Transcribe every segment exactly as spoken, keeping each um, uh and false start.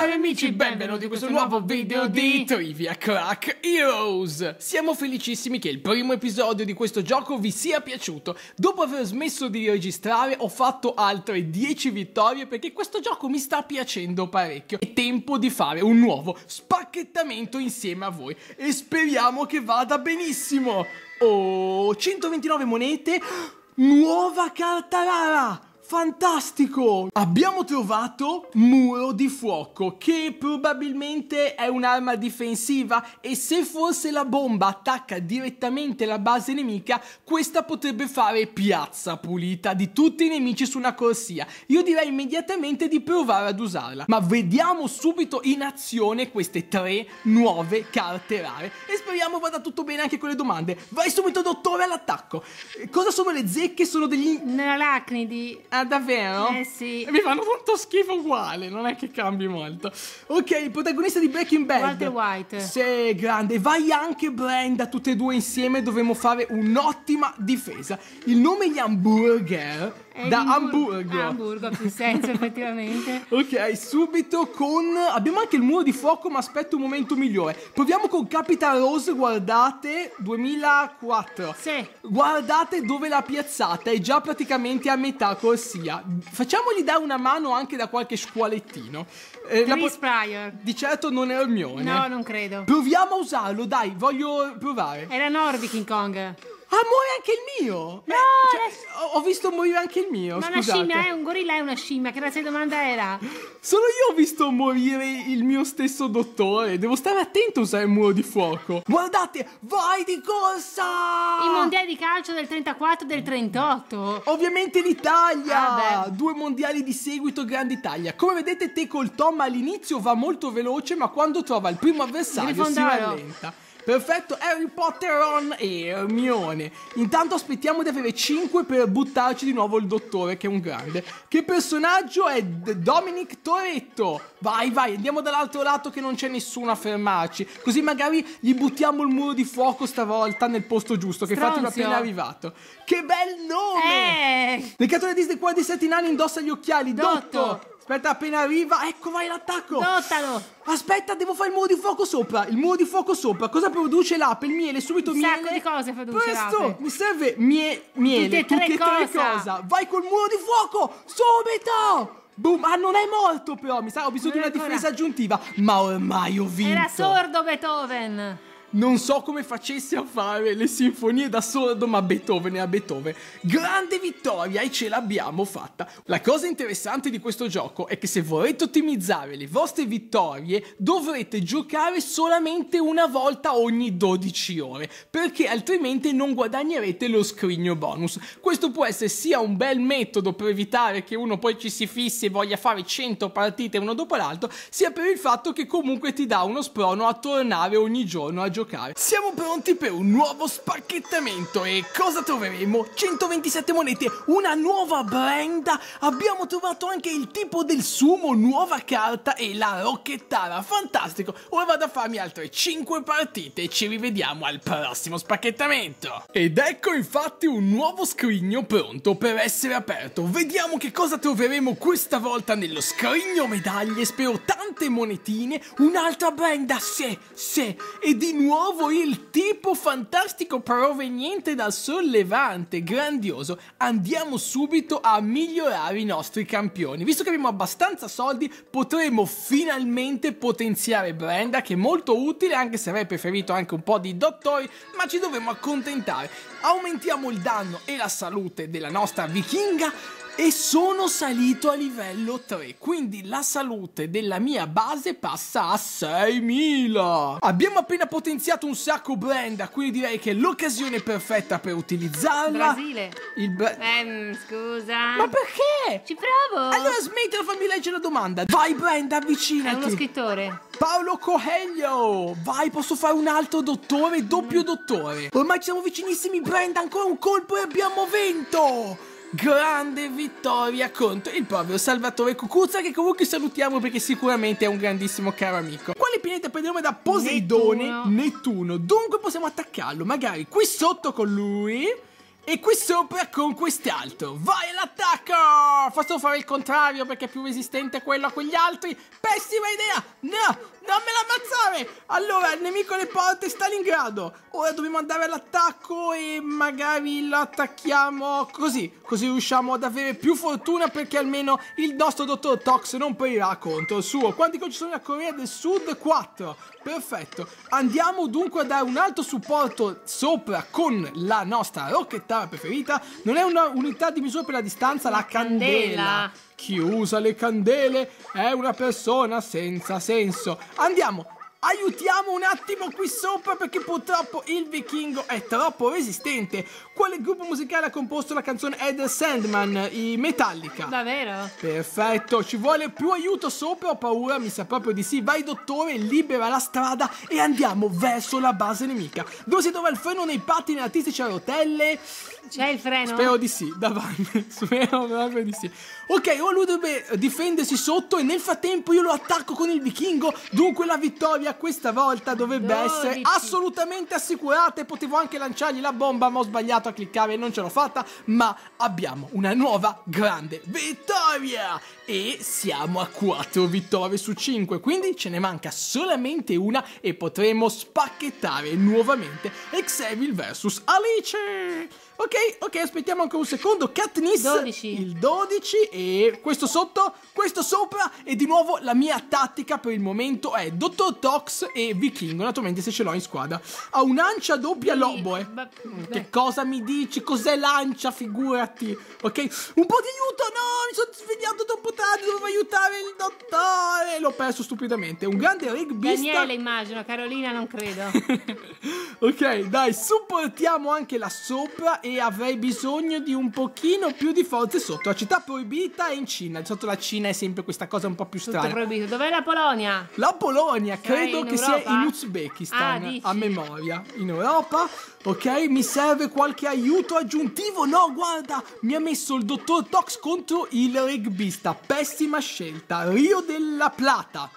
Ciao amici, benvenuti in questo nuovo video di Trivia Crack Heroes. Siamo felicissimi che il primo episodio di questo gioco vi sia piaciuto. Dopo aver smesso di registrare ho fatto altre dieci vittorie perché questo gioco mi sta piacendo parecchio. È tempo di fare un nuovo spacchettamento insieme a voi e speriamo che vada benissimo. Oh, centoventinove monete, nuova carta rara! Fantastico! Abbiamo trovato muro di fuoco, che probabilmente è un'arma difensiva e se forse la bomba attacca direttamente la base nemica, questa potrebbe fare piazza pulita di tutti i nemici su una corsia. Io direi immediatamente di provare ad usarla, ma vediamo subito in azione queste tre nuove carte rare e speriamo vada tutto bene anche con le domande. Vai subito, dottore, all'attacco! Cosa sono le zecche? Sono degli... arachnidi. Ah, davvero? Eh sì. E mi fanno tanto schifo uguale, non è che cambi molto. Ok, il protagonista di Breaking Bad, Walter White. Sì, grande. Vai anche Brenda, tutte e due insieme dovremmo fare un'ottima difesa. Il nome di hamburger è da hamburger. Hamburger ha più senso effettivamente. Ok, subito con... abbiamo anche il muro di fuoco, ma aspetto un momento migliore. Proviamo con Capital Rose, guardate, duemilaquattro. Sì. Guardate dove l'ha piazzata, è già praticamente a metà corsia. Facciamogli dare una mano anche da qualche scuolettino. Eh, la Pryor. Di certo non è Hermione. No, non credo. Proviamo a usarlo, dai, voglio provare. Era Norby King Kong. Ah, muore anche il mio! No, eh, cioè, la... ho visto morire anche il mio. Ma scusate. Una scimmia è un gorilla, è una scimmia. Che razza di domanda era? Solo io ho visto morire il mio stesso dottore. Devo stare attento a usare il muro di fuoco. Guardate, vai di corsa! I mondiali di calcio del trentaquattro e del trentotto. Ovviamente l'Italia. Ah, due mondiali di seguito, grande Italia. Come vedete, te col Tom all'inizio va molto veloce, ma quando trova il primo avversario si rallenta. Perfetto, Harry Potter, Ron e Hermione. Intanto aspettiamo di avere cinque per buttarci di nuovo il dottore, che è un grande. Che personaggio è Dominic Toretto? Vai, vai, andiamo dall'altro lato che non c'è nessuno a fermarci. Così magari gli buttiamo il muro di fuoco stavolta nel posto giusto, che infatti è appena arrivato. Che bel nome! Eh. Nel cartone Disney qua di sette anni indossa gli occhiali, Dotto! Dotto. Aspetta, appena arriva, ecco, vai l'attacco. Dottalo. Aspetta, devo fare il muro di fuoco sopra. Il muro di fuoco sopra. Cosa produce l'ape? Il miele, subito miele. Un sacco di cose produce l'ape. Questo, mi serve mie, miele. Tutte e tre cose. Vai col muro di fuoco, subito. Boom, ah, non è morto però, mi sa, ho bisogno di una difesa aggiuntiva. Ma ormai ho vinto. Era sordo Beethoven. Non so come facessi a fare le sinfonie da sordo, ma Beethoven era Beethoven. Grande vittoria, e ce l'abbiamo fatta. La cosa interessante di questo gioco è che se volete ottimizzare le vostre vittorie dovrete giocare solamente una volta ogni dodici ore, perché altrimenti non guadagnerete lo scrigno bonus. Questo può essere sia un bel metodo per evitare che uno poi ci si fissi e voglia fare cento partite uno dopo l'altro, sia per il fatto che comunque ti dà uno sprono a tornare ogni giorno a giocare. Giocare. Siamo pronti per un nuovo spacchettamento e cosa troveremo? centoventisette monete, una nuova Brenda, abbiamo trovato anche il tipo del sumo, nuova carta e la rocchettara, fantastico. Ora vado a farmi altre cinque partite e ci rivediamo al prossimo spacchettamento. Ed ecco infatti un nuovo scrigno pronto per essere aperto. Vediamo che cosa troveremo questa volta nello scrigno medaglie, spero tante monetine, un'altra Brenda, sì, sì, e di nuovo Nuovo il tipo fantastico proveniente dal sollevante, grandioso. Andiamo subito a migliorare i nostri campioni. Visto che abbiamo abbastanza soldi potremo finalmente potenziare Brenda, che è molto utile, anche se avrei preferito anche un po' di dottori, ma ci dovremo accontentare. Aumentiamo il danno e la salute della nostra vichinga e sono salito a livello tre, quindi la salute della mia base passa a seimila. Abbiamo appena potenziato un sacco Brenda, quindi direi che è l'occasione perfetta per utilizzarla. Brasile. Il Bra ehm, scusa. Ma perché? Ci provo. Allora smettila, fammi leggere la domanda. Vai Brenda, avvicinati. È uno scrittore. Paolo Coelho. Vai, posso fare un altro dottore, doppio mm. dottore. Ormai siamo vicinissimi Brenda, ancora un colpo e abbiamo vinto. Grande vittoria contro il povero Salvatore Cucuzza, che comunque salutiamo perché sicuramente è un grandissimo caro amico. Quale pianeta prendiamo da Poseidone? Nettuno. Nettuno. Dunque possiamo attaccarlo magari qui sotto con lui e qui sopra con quest'altro. Vai all'attacco! Posso fare il contrario perché è più resistente quello a quegli altri? Pessima idea! No! Non me l'ammazzare! Allora, il nemico alle porte, Stalingrado. Ora dobbiamo andare all'attacco e magari lo attacchiamo così. Così riusciamo ad avere più fortuna perché almeno il nostro dottor Tox non perirà contro il suo. Quanti contro ci sono nella Corea del Sud? quattro. Perfetto. Andiamo dunque a dare un altro supporto sopra con la nostra rocchettara preferita. Non è una unità di misura per la distanza, la, la candela. candela. Chi usa le candele è una persona senza senso. Andiamo, aiutiamo un attimo qui sopra perché purtroppo il vichingo è troppo resistente. Quale gruppo musicale ha composto la canzone Ed Sandman? I Metallica. Davvero? Perfetto, ci vuole più aiuto sopra, ho paura, mi sa proprio di sì. Vai dottore, libera la strada e andiamo verso la base nemica. Dove si trova il freno nei pattini artistici a rotelle? C'è il freno? Spero di sì, davanti. Spero proprio di sì. Ok, ora lui dovrebbe difendersi sotto e nel frattempo io lo attacco con il vichingo. Dunque la vittoria questa volta dovrebbe dodici essere assolutamente assicurata. E potevo anche lanciargli la bomba, ma ho sbagliato a cliccare e non ce l'ho fatta. Ma abbiamo una nuova grande vittoria e siamo a quattro vittorie su cinque. Quindi ce ne manca solamente una e potremo spacchettare nuovamente Xavil versus Alice. Ok, ok, aspettiamo ancora un secondo. Katniss, dodici. Il dodici, e questo sotto, questo sopra. E di nuovo la mia tattica per il momento è dottor Tox e Vichingo, naturalmente se ce l'ho in squadra. Ha un'ancia doppia loboe. Beh. Che cosa mi dici? Cos'è l'ancia? Figurati. Ok, un po' di aiuto, no, mi sono svegliato troppo tardi, dovevo aiutare il dottore. L'ho perso stupidamente. Un grande rugbista. Daniele immagino, Carolina non credo. Ok, dai, supportiamo anche la sopra. E avrei bisogno di un pochino più di forze sotto. La città proibita è in Cina. Sotto la Cina è sempre questa cosa un po' più strana. Dov'è la Polonia? La Polonia credo che sia in Uzbekistan, ah, a memoria. In Europa. Ok, mi serve qualche aiuto aggiuntivo. No, guarda, mi ha messo il dottor Tox contro il rugbista. Pessima scelta. Rio della Plata.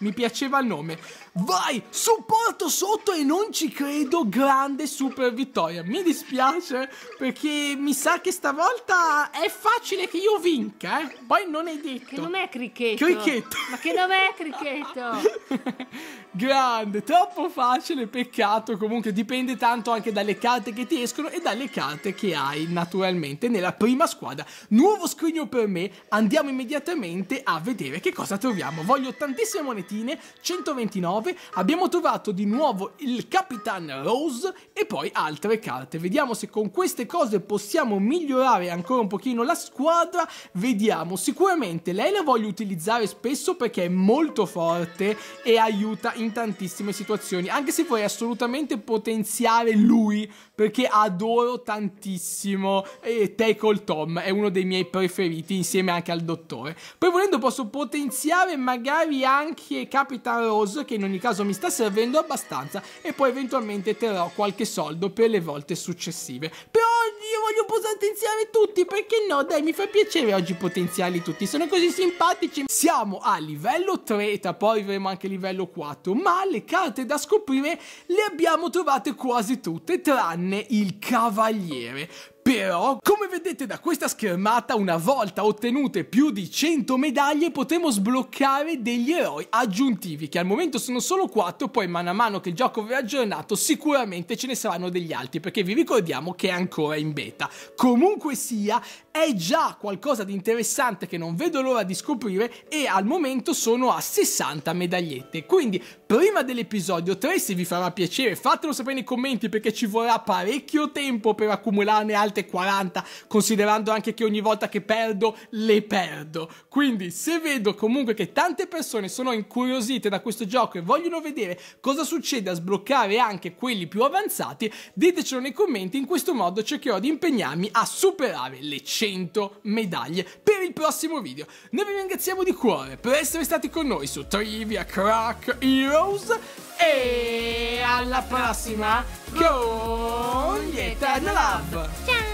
Mi piaceva il nome. Vai, supporto sotto e non ci credo, grande super vittoria. Mi dispiace perché mi sa che stavolta è facile che io vinca, eh. Poi non è detto. Che non è cricchetto. Cricchetto. Ma che non è cricchetto. Grande, troppo facile, peccato. Comunque dipende tanto anche dalle carte che ti escono e dalle carte che hai naturalmente nella prima squadra. Nuovo scrigno per me, andiamo immediatamente a vedere che cosa troviamo. Voglio tantissime monetine, centoventinove. Abbiamo trovato di nuovo il Capitan Rose e poi altre carte. Vediamo se con queste cose possiamo migliorare ancora un pochino la squadra. Vediamo, sicuramente lei la voglio utilizzare spesso perché è molto forte e aiuta in tantissime situazioni, anche se vorrei assolutamente potenziare lui perché adoro tantissimo e Tackle Tom è uno dei miei preferiti insieme anche al dottore. Poi volendo posso potenziare magari anche Capitan Rose, che in ogni caso mi sta servendo abbastanza, e poi eventualmente terrò qualche soldo per le volte successive. Però io voglio potenziare tutti, perché no? Dai, mi fa piacere oggi potenziarli tutti, sono così simpatici. Siamo a livello tre, tra poi avremo anche livello quattro, ma le carte da scoprire le abbiamo trovate quasi tutte tranne il cavaliere. Però, come vedete da questa schermata, una volta ottenute più di cento medaglie potremo sbloccare degli eroi aggiuntivi, che al momento sono solo quattro, poi man mano che il gioco verrà aggiornato sicuramente ce ne saranno degli altri, perché vi ricordiamo che è ancora in beta. Comunque sia, è già qualcosa di interessante che non vedo l'ora di scoprire, e al momento sono a sessanta medagliette. Quindi, prima dell'episodio tre, se vi farà piacere, fatelo sapere nei commenti, perché ci vorrà parecchio tempo per accumularne altre quaranta, considerando anche che ogni volta che perdo le perdo. Quindi se vedo comunque che tante persone sono incuriosite da questo gioco e vogliono vedere cosa succede a sbloccare anche quelli più avanzati, ditecelo nei commenti. In questo modo cercherò di impegnarmi a superare le cento medaglie per il prossimo video. Noi vi ringraziamo di cuore per essere stati con noi su Trivia Crack Heroes e alla prossima con Eternal Love. Ciao.